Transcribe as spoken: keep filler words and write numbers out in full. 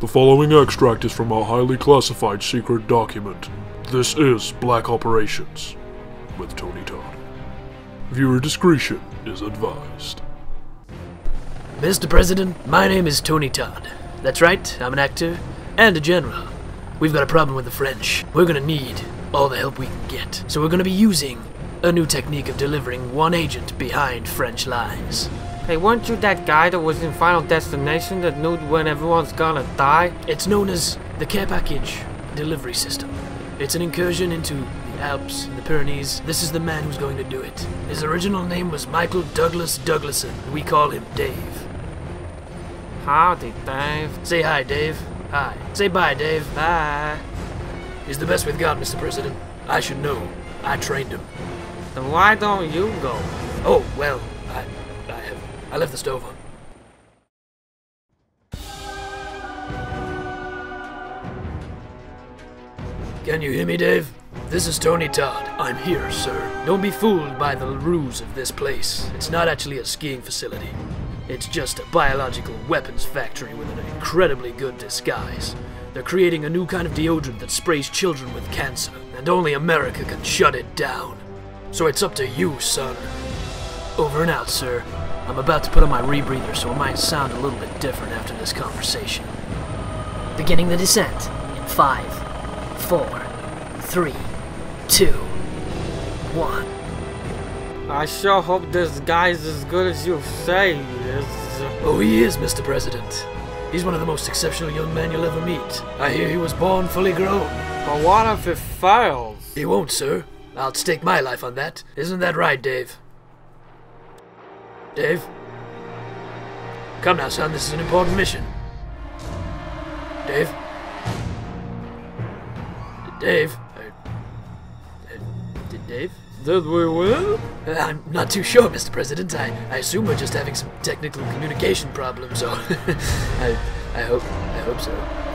The following extract is from our highly classified secret document. This is Black Operations with Tony Todd. Viewer discretion is advised. Mister President, my name is Tony Todd. That's right, I'm an actor and a general. We've got a problem with the French. We're gonna need all the help we can get. So we're gonna be using a new technique of delivering one agent behind French lines. Hey, weren't you that guy that was in Final Destination that knew when everyone's gonna die? It's known as the Care Package Delivery System. It's an incursion into the Alps and the Pyrenees. This is the man who's going to do it. His original name was Michael Douglas Douglasson. We call him Dave. Howdy, Dave. Say hi, Dave. Hi. Say bye, Dave. Bye. He's the best we've got, Mister President. I should know. I trained him. Then why don't you go? Oh, well, I... I have... I left the stove on. Can you hear me, Dave? This is Tony Todd. I'm here, sir. Don't be fooled by the ruse of this place. It's not actually a skiing facility. It's just a biological weapons factory with an incredibly good disguise. They're creating a new kind of deodorant that sprays children with cancer, and only America can shut it down. So it's up to you, son. Over and out, sir. I'm about to put on my rebreather, so it might sound a little bit different after this conversation. Beginning the descent in five, four, three, two, one. I sure hope this guy's as good as you say he is. Oh, he is, Mister President. He's one of the most exceptional young men you'll ever meet. I hear he was born fully grown. But what if it fails? He won't, sir. I'll stake my life on that. Isn't that right, Dave? Dave? Come now, son, this is an important mission. Dave? Dave? Dave? Did we win? I'm not too sure, Mister President. I, I assume we're just having some technical communication problems, so I I hope I hope so.